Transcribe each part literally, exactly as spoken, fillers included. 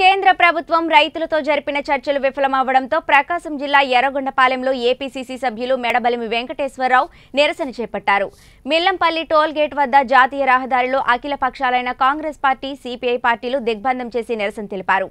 కేంద్ర ప్రభుత్వం రైతులతో జరిపిన చర్చలు విఫలమవడంతో ప్రకాశం జిల్లా ఎర్రగొండపాలెంలో ఏపీసీసీ సభ్యులు మేడిపల్లి వెంకటేశ్వరరావు నిరసన చేపట్టారు. మిల్లంపల్లి టోల్ గేట్ వద్ద జాతీయ రహదారిలో అఖిల పక్షాలైన కాంగ్రెస్ పార్టీ, సీపీఐ పార్టీలు దిగ్బంధం చేసి నిరసన తెలిపారు.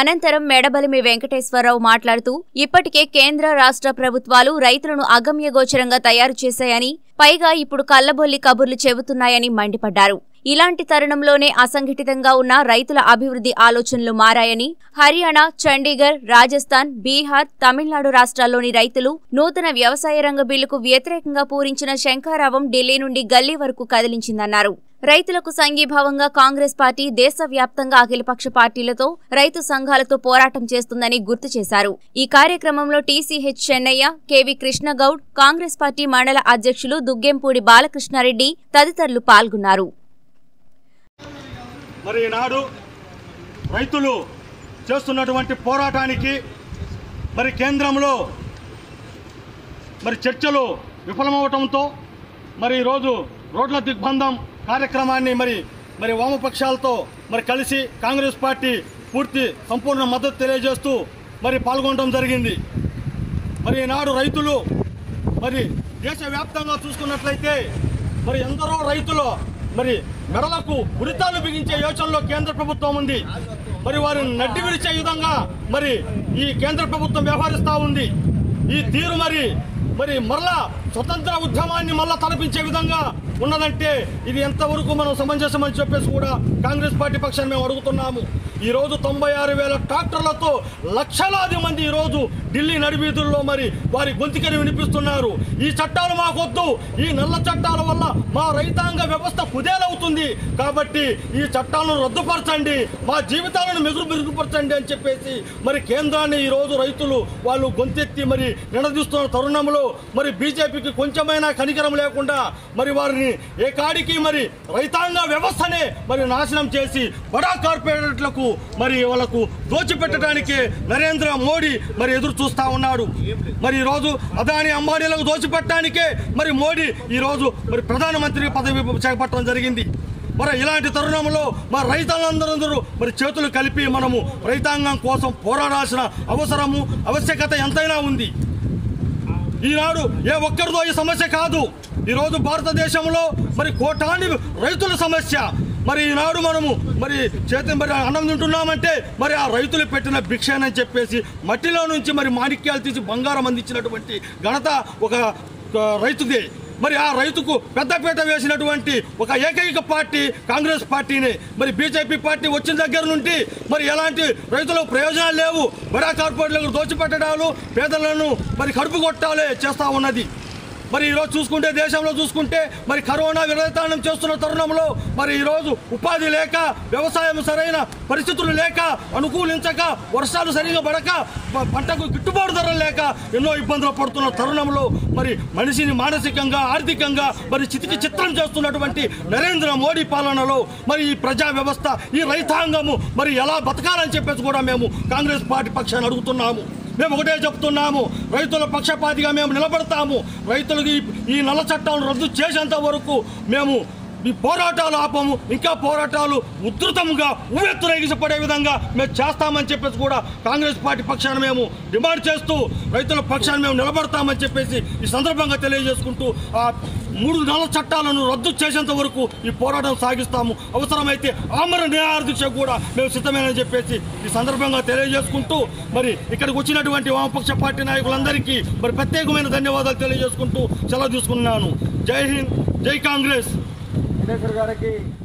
అనంతరం మేడిపల్లి వెంకటేశ్వరరావు మాట్లాడుతూ ఇప్పటికే కేంద్ర రాష్ట్ర ప్రభుత్వాలు రైతులను అగమ్యగోచరంగా తయారు చేశాయని, పైగా ఇప్పుడు కల్లబొల్లి కబుర్లు చెబుతున్నాయని మండిపడ్డారు. ఇలాంటి తరుణంలోనే అసంఘటితంగా ఉన్న రైతుల అభివృద్ధి ఆలోచనలు మారాయని, హర్యానా, చండీగఢ్, రాజస్థాన్, బీహార్, తమిళనాడు రాష్ట్రాల్లోని రైతులు నూతన వ్యవసాయ రంగ బిల్లుకు వ్యతిరేకంగా పూరించిన శంఖారావం ఢిల్లీ నుండి గల్లీ వరకు కదిలించిందన్నారు. రైతులకు సంఘీభావంగా కాంగ్రెస్ పార్టీ దేశవ్యాప్తంగా అఖిలపక్ష పార్టీలతో, రైతు సంఘాలతో పోరాటం చేస్తుందని గుర్తు చేశారు. ఈ కార్యక్రమంలో TCH Chennaiah, KV Krishnagoud, Congress party మండల అధ్యక్షులు దుగ్గెంపూడి బాలకృష్ణారెడ్డి తదితరులు పాల్గొన్నారు. మరి ఈనాడు రైతులు చేస్తున్నటువంటి పోరాటానికి మరి కేంద్రంలో మరి చర్చలు విఫలమవటంతో మరి ఈరోజు రోడ్ల దిగ్బంధం కార్యక్రమాన్ని మరి మరి వామపక్షాలతో మరి కలిసి కాంగ్రెస్ పార్టీ పూర్తి సంపూర్ణ మద్దతు తెలియజేస్తూ మరి పాల్గొనడం జరిగింది. మరి ఈనాడు రైతులు మరి దేశవ్యాప్తంగా చూసుకున్నట్లయితే మరి ఎందరో రైతులు మరి మెడలకు ఉరితాలు బిగించే యోచనలో కేంద్ర ప్రభుత్వం ఉంది. మరి వారిని నడ్డి విరిచే విధంగా మరి ఈ కేంద్ర ప్రభుత్వం వ్యవహరిస్తూ ఉంది. ఈ తీరు మరి మరి మరలా స్వతంత్ర ఉద్యమాన్ని మళ్ళా తలపించే విధంగా ఉన్నదంటే ఇది ఎంతవరకు మనం సమంజసమని చెప్పేసి కూడా కాంగ్రెస్ పార్టీ పక్షాన్ని మేము అడుగుతున్నాము. ఈరోజు తొంభై ఆరు వేల ట్రాక్టర్లతో లక్షలాది మంది ఈరోజు ఢిల్లీ నడివీధుల్లో మరి వారి గొంతుకని వినిపిస్తున్నారు. ఈ చట్టాలు మాకొద్దు, ఈ నల్ల చట్టాల వల్ల మా రైతాంగ వ్యవస్థ కుదేలవుతుంది, కాబట్టి ఈ చట్టాలను రద్దుపరచండి, మా జీవితాలను మెరుగు మెరుగుపరచండి అని చెప్పేసి మరి కేంద్రాన్ని ఈరోజు రైతులు వాళ్ళు గొంతెత్తి మరి నిలదీస్తున్న తరుణంలో మరి బీజేపీకి కొంచెమైనా కనికరం లేకుండా మరి వారిని ఏ కాడికి మరి రైతాంగ వ్యవస్థనే మరి నాశనం చేసి బడా కార్పొరేట్లకు మరి వాళ్ళకు దోచిపెట్టడానికి నరేంద్ర మోడీ మరి ఎదురు చూస్తా ఉన్నాడు. మరి ఈరోజు అదాని అంబానీలకు దోచిపెట్టడానికే మరి మోడీ ఈరోజు మరి ప్రధానమంత్రి పదవి చేపట్టడం జరిగింది. మరి ఇలాంటి తరుణంలో మరి రైతులందరూ మరి చేతులు కలిపి మనము రైతాంగం కోసం పోరాడాల్సిన అవసరము ఆవశ్యకత ఎంతైనా ఉంది. ఈనాడు ఏ ఒక్కరిదో ఈ సమస్య కాదు, ఈరోజు భారతదేశంలో మరి కోటాని రైతుల సమస్య. మరి ఈనాడు మనము మరి చేతి మరి అన్నం తింటున్నామంటే మరి ఆ రైతులు పెట్టిన భిక్షనని చెప్పేసి మట్టిలో నుంచి మరి మాణిక్యాలు తీసి బంగారం అందించినటువంటి ఘనత ఒక రైతుదే. మరి ఆ రైతుకు పెద్దపీట వేసినటువంటి ఒక ఏకైక పార్టీ కాంగ్రెస్ పార్టీనే. మరి బీజేపీ పార్టీ వచ్చిన దగ్గర నుండి మరి ఎలాంటి రైతులకు ప్రయోజనాలు లేవు, బడా కార్పొరేట్లకు దోచిపెట్టడాలు, పేదలను మరి కడుపు కొట్టాలే చేస్తూ ఉన్నది. మరి ఈరోజు చూసుకుంటే దేశంలో చూసుకుంటే మరి కరోనా విరతాండం చేస్తున్న తరుణంలో మరి ఈరోజు ఉపాధి లేక, వ్యవసాయం సరైన పరిస్థితులు లేక, అనుకూలించక, వర్షాలు సరిగా పడక, పంటకు గిట్టుబాటు ధర లేక ఎన్నో ఇబ్బందులు పడుతున్న తరుణంలో మరి మనిషిని మానసికంగా, ఆర్థికంగా మరి చితికి చిత్రం చేస్తున్నటువంటి నరేంద్ర మోడీ పాలనలో మరి ఈ ప్రజా వ్యవస్థ, ఈ రైతాంగము మరి ఎలా బతకాలని చెప్పేసి కూడా మేము కాంగ్రెస్ పార్టీ పక్షాన్ని అడుగుతున్నాము. మేము ఒకటే చెప్తున్నాము, రైతుల పక్షపాతిగా మేము నిలబడతాము. రైతులకు ఈ నల్ల చట్టాలను రద్దు చేసేంత వరకు మేము ఈ పోరాటాలు ఆపము, ఇంకా పోరాటాలు ఉధృతంగా ఉవ్వెత్తునగిసిపడే విధంగా మేము చేస్తామని చెప్పేసి కూడా కాంగ్రెస్ పార్టీ పక్షాన్ని మేము డిమాండ్ చేస్తూ రైతుల పక్షాన్ని మేము నిలబడతామని చెప్పేసి ఈ సందర్భంగా తెలియజేసుకుంటూ ఆ మూడు నల్ల చట్టాలను రద్దు చేసేంత వరకు ఈ పోరాటం సాగిస్తాము. అవసరమైతే ఆమరణ నిరాహార దీక్ష కూడా మేము సిద్ధమేనని చెప్పేసి ఈ సందర్భంగా తెలియజేసుకుంటూ మరి ఇక్కడికి వచ్చినటువంటి వామపక్ష పార్టీ నాయకులందరికీ మరి ప్రత్యేకమైన ధన్యవాదాలు తెలియజేసుకుంటూ సెలవు తీసుకున్నాను. జై హింద్, జై కాంగ్రెస్. వెంకటేశ్వర గారికి